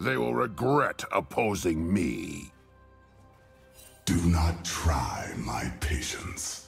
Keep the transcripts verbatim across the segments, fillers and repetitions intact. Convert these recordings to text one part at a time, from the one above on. They will regret opposing me. Do not try my patience.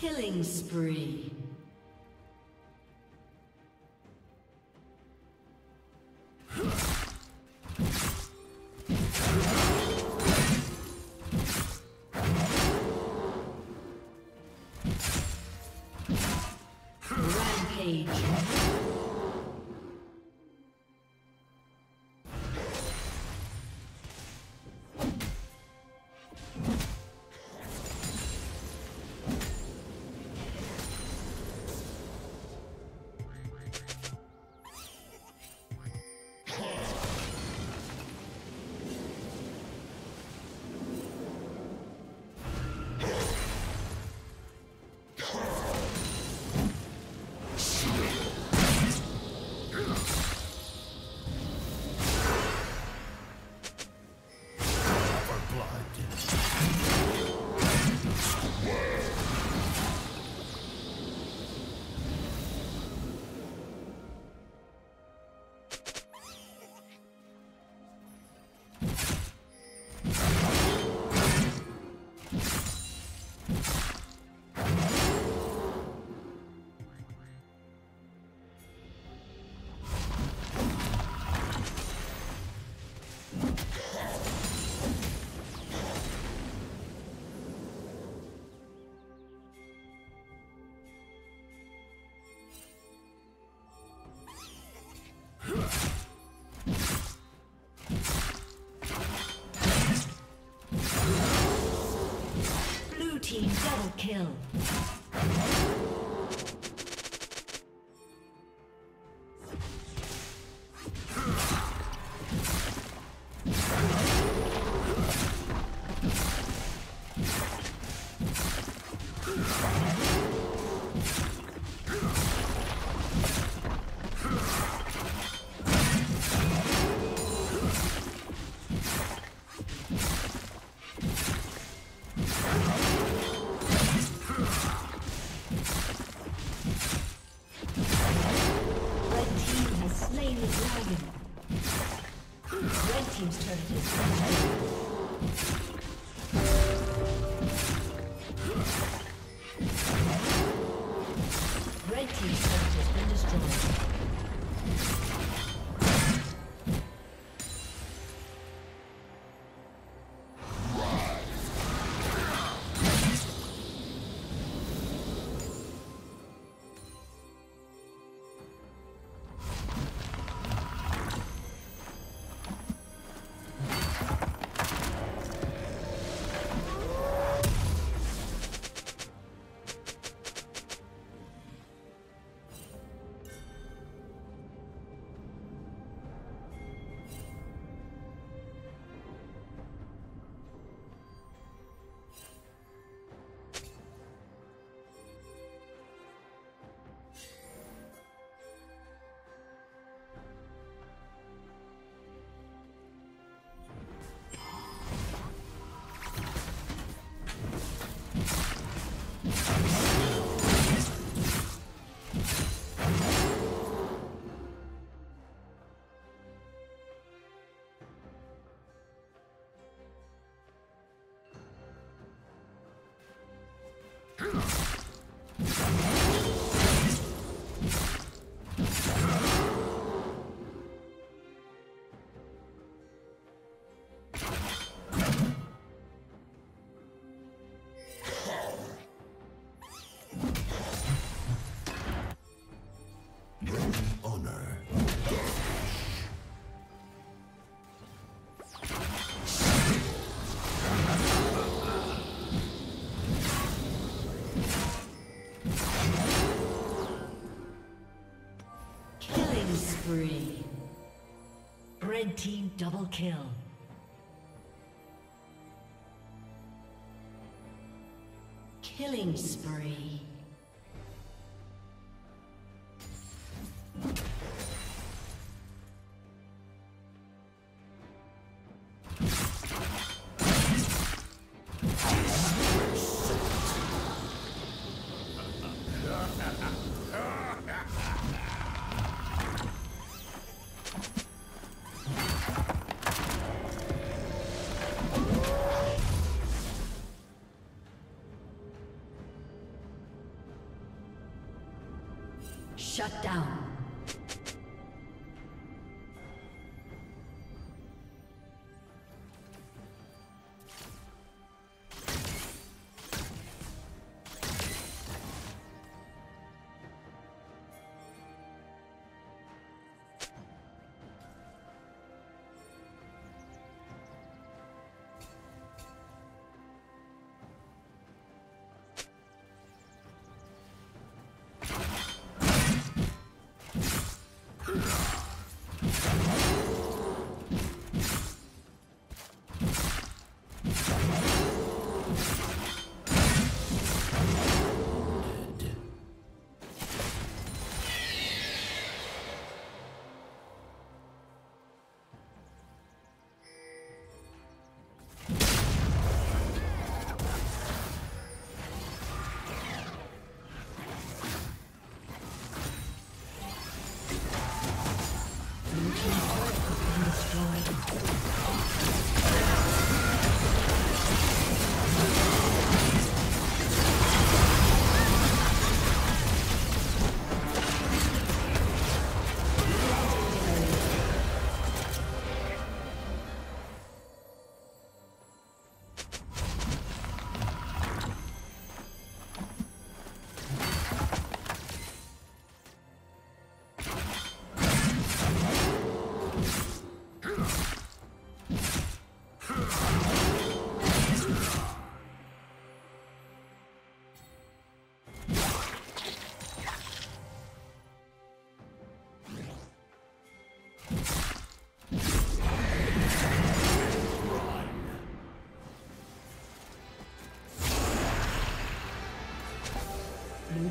Killing spree. Rampage. Kill. spree. Red team double kill. Killing spree. Shut down. Blue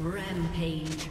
Rampage.